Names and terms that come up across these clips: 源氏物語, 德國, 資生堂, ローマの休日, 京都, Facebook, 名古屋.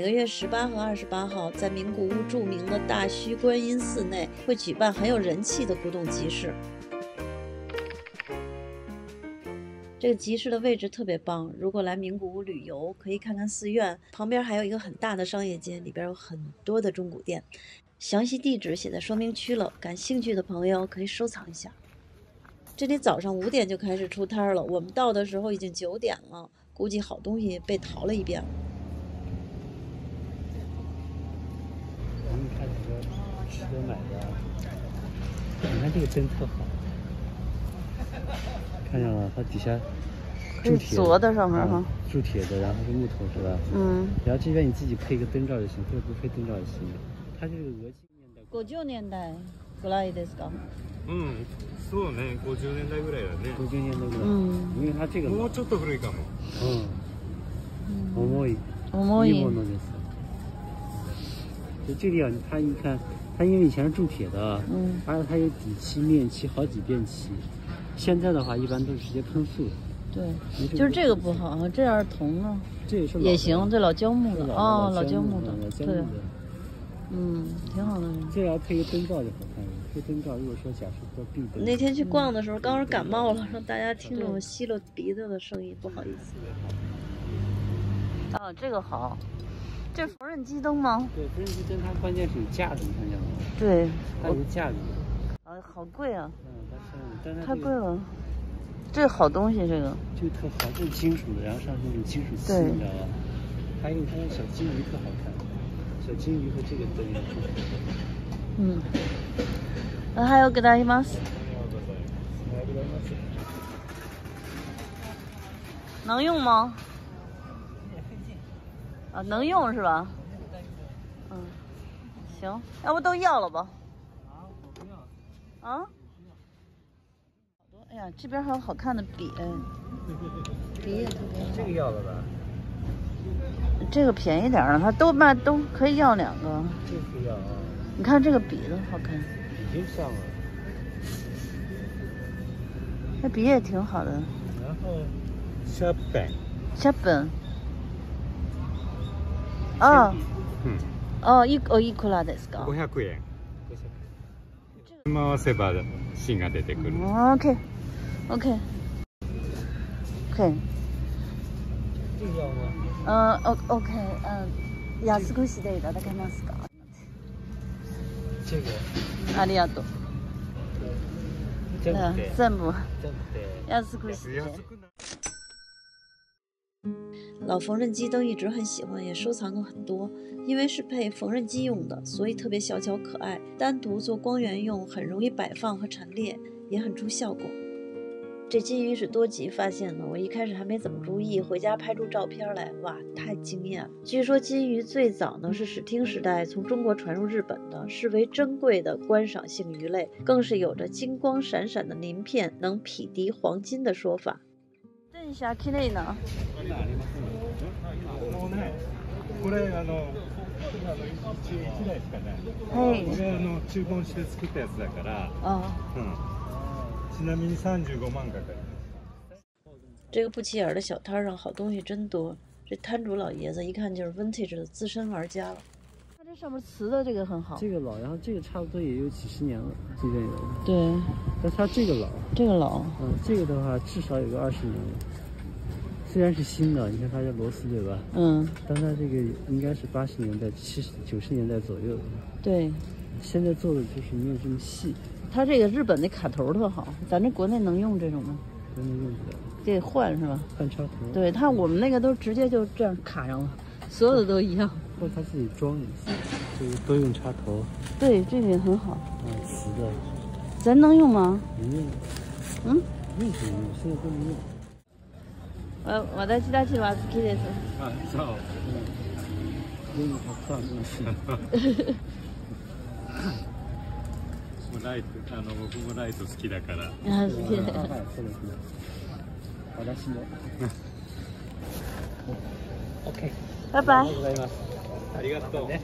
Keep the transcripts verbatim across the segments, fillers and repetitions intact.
每个月十八和二十八号在名古屋著名的大须观音寺内会举办很有人气的古董集市。这个集市的位置特别棒，如果来名古屋旅游，可以看看寺院，旁边还有一个很大的商业街，里边有很多的中古店。详细地址写在说明区了，感兴趣的朋友可以收藏一下。这里早上五点就开始出摊了，我们到的时候已经九点了，估计好东西被淘了一遍了。我们看这个吃的买的，你看这个灯特好。 看见了，它底下铸铁琢的上面哈，铸铁的，然后是木头是吧？嗯。然后这边你自己配一个灯罩就行，或者不配灯罩也行。它这个俄纪念的。五十年代ぐらいですか？嗯，そうね、五十年代ぐらいだね。五十年代ぐらい。嗯。因为它这个。もうちょっと古いかも。嗯。重い。重い。いいものです。就这里啊，它你看，它因为以前是铸铁的，嗯，而且它有底漆、面漆好几遍漆。 现在的话，一般都是直接喷塑。对，就是这个不好啊，这样铜呢，这也是也行，这老胶木的哦，老胶木的，对，嗯，挺好的。这要配个灯罩就好看了，配灯罩如果说假设说壁灯。那天去逛的时候，刚是感冒了，让大家听着我吸了鼻子的声音，不好意思。啊，这个好，这是缝纫机灯吗？对，缝纫机灯它关键是有架子，你看见了吗？对，它有架子。 啊，好贵啊！嗯，太贵了。这好东西，这个。这个特好，这是金属的，然后上面有金属漆，你知道吧？还有它的小金鱼特好看，小金鱼和这个灯。嗯。おはようございます。能用吗？啊，能用是吧？嗯，行，要不都要了吧？ 啊，哎呀，这边还有好看的笔，笔也特别好。这个要了吧？这个便宜点儿，它都卖都可以要两个。这个要啊。你看这个笔的好看。已经上了。那笔也挺好的。然后，小本。小本。啊。嗯。哦，一哦一块ですか？五百円。 回せば芯が出てくる。OK OK OK。あ、OK。あ、安くしていただけますか？ありがとう。全部。安くして。老缝纫机灯一直很喜欢，也收藏过很多。 因为是配缝纫机用的，所以特别小巧可爱。单独做光源用，很容易摆放和陈列，也很出效果。这金鱼是多吉发现的，我一开始还没怎么注意，回家拍出照片来，哇，太惊艳了！据说金鱼最早呢是室町时代从中国传入日本的，视为珍贵的观赏性鱼类，更是有着金光闪闪的鳞片能匹敌黄金的说法。正下綺麗な。 这个不起眼的小摊上好东西真多，这摊主老爷子一看就是 vintage 的资深玩家了。它这上面瓷的这个很好，这个老，然后这个差不多也有几十年了，这边有。对，但它这个老，这个老，嗯，这个的话至少有个二十年了。 虽然是新的，你看它这螺丝对吧？嗯。但它这个应该是八十年代、七十九十年代左右的。对。现在做的就是没有这么细。它这个日本的卡头特好，咱这国内能用这种吗？国内用不了。得换是吧？换插头。对它，我们那个都直接就这样卡上了，所有的都一样。或者它自己装一次，就是都用插头。对，这个也很好。嗯，瓷的。咱能用吗？能用。嗯？用什么用？现在都能用。 我私たちは好きです。あ、そう。でもたくさん欲しい。もうライト、あの僕もライト好きだから。あ、好きです。私も。オッケー。バイバイ。ありがとう。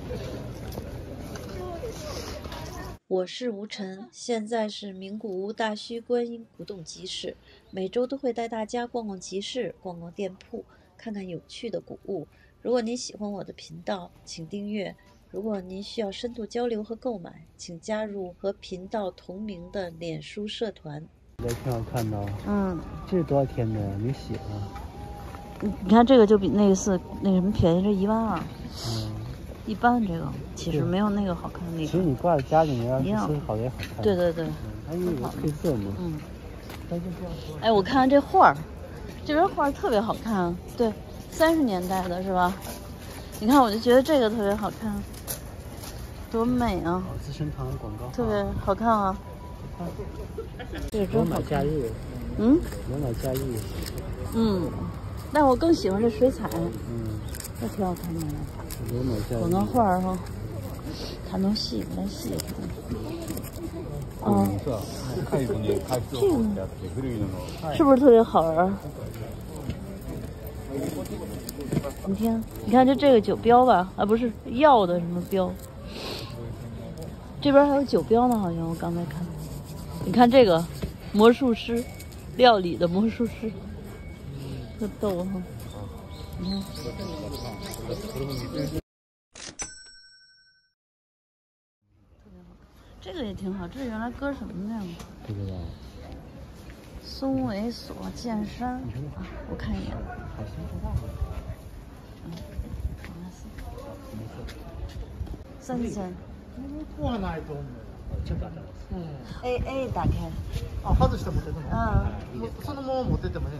我是吴晨，现在是名古屋大须观音古董集市。 每周都会带大家逛逛集市，逛逛店铺，看看有趣的古物，如果您喜欢我的频道，请订阅。如果您需要深度交流和购买，请加入和频道同名的脸书社团。这挺好看的，嗯，这是多少天的？你喜欢？你你看这个就比那个是那个什么便宜，这一万二、啊，嗯，一般这个其实没有那个好看那个。其实你挂在家里面要是好也好看。对对对，它因为有配色嘛。嗯。哎，我看看这画儿，这边画儿特别好看、啊，对，三十年代的是吧？你看，我就觉得这个特别好看。 多美啊！资生堂的广告特别好看啊！这个真好看。嗯，罗马假日。嗯，但我更喜欢这水彩。嗯，这挺好看的。罗马假日。广告画哈，它能细，给它细。嗯。这个是不是特别好玩？你听，你看这这个酒标吧，啊，不是药的什么标。 这边还有酒标呢，好像我刚才看。你看这个，魔术师，料理的魔术师，特逗哈。你看。这个也挺好，这原来搁什么的呀？不知道。松尾所见山，我看一眼。嗯，三千。 A A 打开。あ、外して持ってくの。あ、そのまま持ってってもね。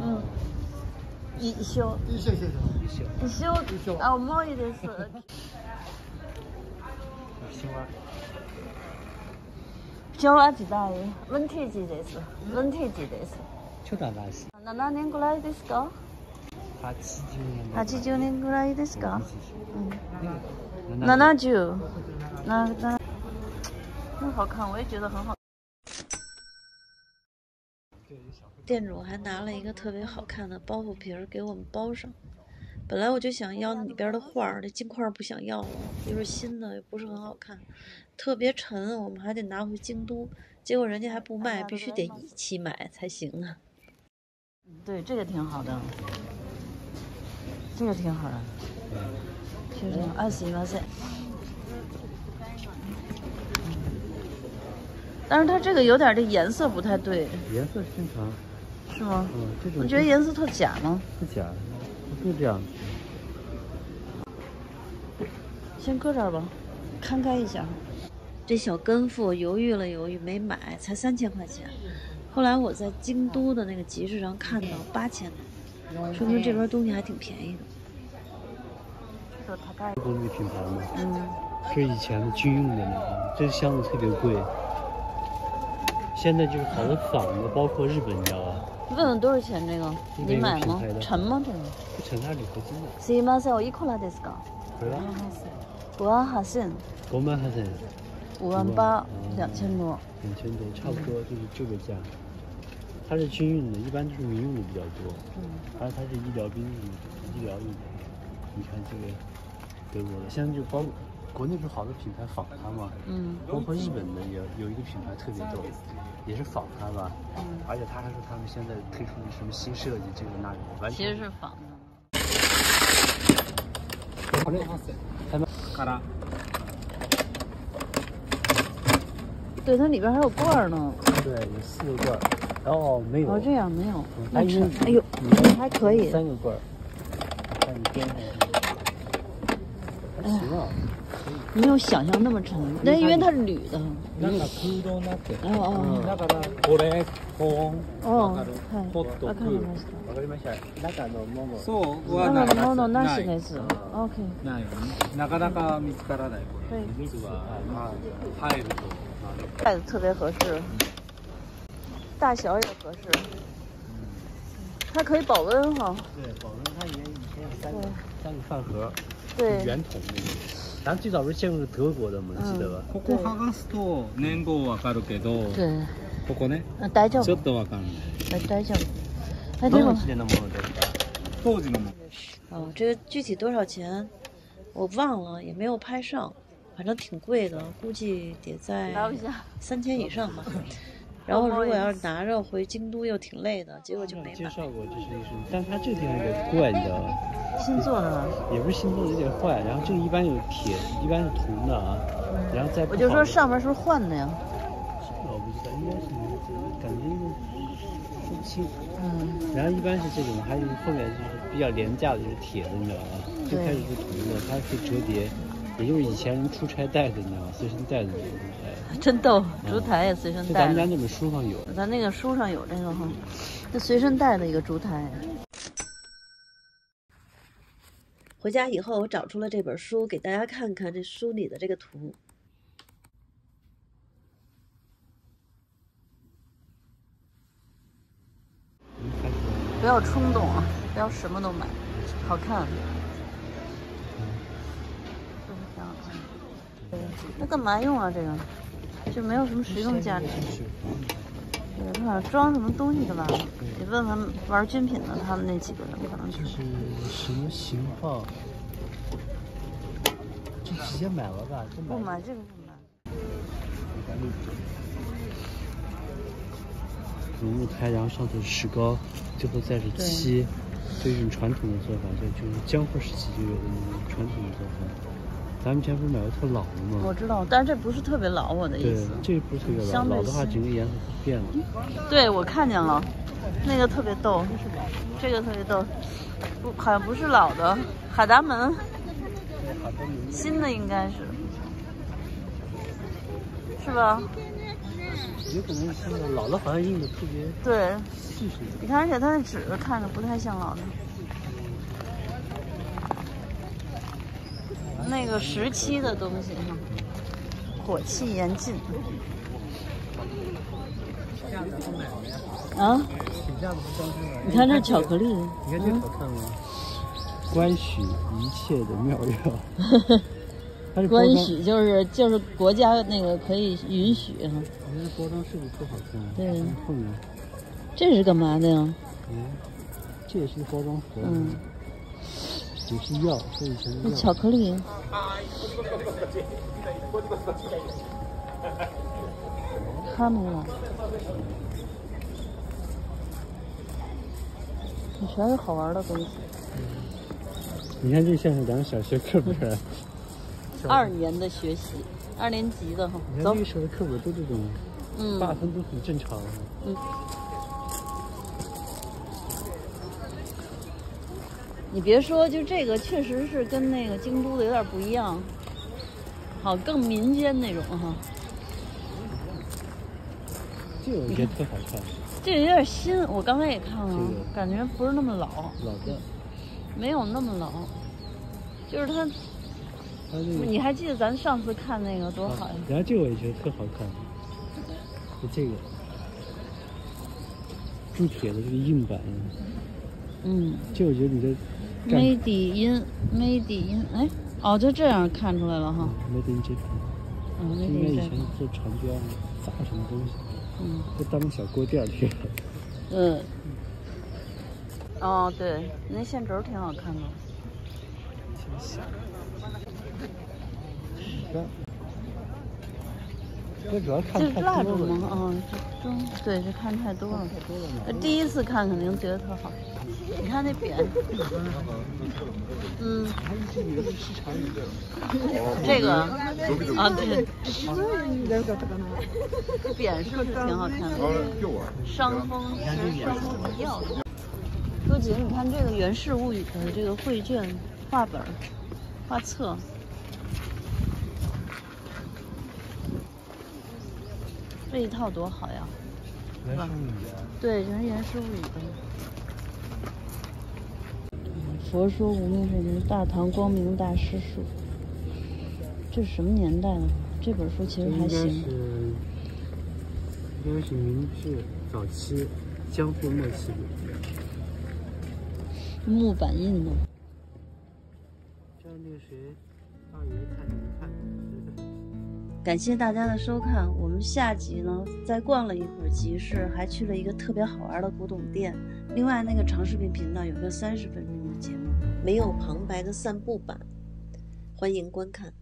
うん。一緒。一緒一緒一緒。一緒。あ、重いです。今日は時代、ヴィンテージです。ヴィンテージです。ちょっと新しい。七年ぐらいですか？八十年。八十年ぐらいですか？うん。七十。 那那那好看，我也觉得很好。店主还拿了一个特别好看的包袱皮儿给我们包上。本来我就想要里边的画儿，这金块不想要了，又是新的，也不是很好看，特别沉，我们还得拿回京都。结果人家还不卖，必须得一起买才行呢。对，这个挺好的，这个挺好的，确实。二十一万三。 但是它这个有点这颜色不太对，颜色正常，是吗？嗯，这种你觉得颜色特假吗？不假，就这样。先搁这儿吧，摊开一下。这小根父犹豫了犹豫，没买，才三千块钱。后来我在京都的那个集市上看到八千的，说明这边东西还挺便宜的。工具品牌嘛，嗯，这是以前的军用的那个，这箱子特别贵。 现在就是好多仿的，包括日本，你知道吧？问问多少钱这个？你买吗？沉吗？这个？不沉，它铝合金的。すいません、おいくらですか？五万八千。五万八千。五万八，两千多。两千多，差不多就是这个价。它是军用的，一般就是民用的比较多。嗯。而它是医疗兵医疗用的。你看这个德国的，现在就包。 国内不是好多品牌仿它嘛，嗯，包括日本的也有一个品牌特别逗，也是仿它吧，嗯，而且他还说他们现在推出什么新设计，这个那个完全其实是仿的。好嘞，还能干啥？对，它里边还有罐儿呢。对，有四个罐儿，然后没有。哦，这样没有。哎呦，哎呦，还可以。三个罐儿，让你掂量。还行啊。 没有想象那么沉，那因为它是铝的。哦哦。だからこれこう。哦。ホット。わかりました。わかりました。中のもの。そうはない。中のものなしです。OK。ない。なかなか見つからない。水はまあ入ると。袋子特别合适，大小也合适。它可以保温哈。对，保温它也以前有三个三个饭盒。对。圆筒那个。 咱最早不是见过是德国的吗？记得吧？ここ剥がすと年号わかるけど、ここね、ちょっとわかんない。大丈夫。どの時代のものですか？当時のもの。哦，这个具体多少钱我忘了，也没有拍上，反正挺贵的，估计得在三千以上吧。然后如果要是拿着回京都又挺累的，结果就没买。介绍过这是艺术，但它这个地方有点怪，你知道吗？新做的吗？也不是新做的，有点坏。然后这个一般有铁，一般是铜的啊。然后再我就说上面是不是换的呀？我不知道，应该是感觉说不清。嗯。然后一般是这种，还有后面就是比较廉价的，就是铁的，你知道吗？最开始是铜的，它可以折叠。也就是以前人出差带的，你知道吗？随身带的，真逗。烛台也随身带。咱们家那本书上有，咱那个书上有这个哈，就随身带的一个烛台。回家以后，我找出了这本书，给大家看看这书里的这个图。不要冲动啊！不要什么都买，好看。那干嘛用啊？这个就没有什么实用价值。对，他好像装什么东西干嘛？你问问玩军品的，他们那几个人可能就是什么型号，就直接买了吧。不买这个不买。龙木胎，然后上头是石膏，最后再是漆，这是传统的做法，就就是江户时期就有的那种传统的做法。咱们前不是买了特老的吗？我知道，但是这不是特别老，我的意思。对，这不是特别老，老的话整个颜色就变了。对，我看见了，那个特别逗，这个特别逗，不，好像不是老的，海达门，新的应该是，是吧？有可能是新的，老的好像印的特别对细致。你看，而且它的纸看着不太像老的。那个时期的东西哈，火气严禁。啊？你看这巧克力，你看这好看吗？观许一切的妙药。观许就是就是国家那个可以允许哈。我觉得包装设计特好看。对。这是干嘛的呀？嗯，这也是个包装盒。嗯。也是药，这以前的药。巧克力。哈姆了。你全是好玩的东西。你看这像是咱们小学课本。二年的学习，二年级的哈。你看那时候的课本都这种，嗯，划分都很正常。嗯。你别说，就这个确实是跟那个京都的有点不一样，好，更民间那种哈。这个也特好看。这个有点新，我刚才也看了，感觉不是那么老。老的。没有那么老，就是它。你还记得咱上次看那个多好呀？然后这个我也觉得特好看，就这个铸铁的这个硬板。嗯。这我觉得你这。没底音，没底音，哎，哦，就这样看出来了哈。没底音这，嗯，没底音这。因为以前做长标，砸什么东西，嗯，就当小锅垫去了。嗯。哦，对，那线轴挺好看的。挺小。我主要看太多了。这是蜡烛吗？嗯，中，对，这看太多了。第一次看肯定觉得特好。你看那扁，嗯，这个啊，对，扁是不是挺好看的？伤风湿伤风的药。周姐，你看这个《源氏物语》的这个绘卷、画本、画册。这一套多好呀！是吧？对，全是源氏物语的。佛说无命是名，大唐光明大师术。这是什么年代呢？这本书其实还行。应该是明治早期，江户末期。木板印的。叫那个谁，大爷看一看。感谢大家的收看，我们下集呢，再逛了一会儿集市，还去了一个特别好玩的古董店。另外那个长视频频道有个三十分钟的节目，没有旁白的散步版，欢迎观看。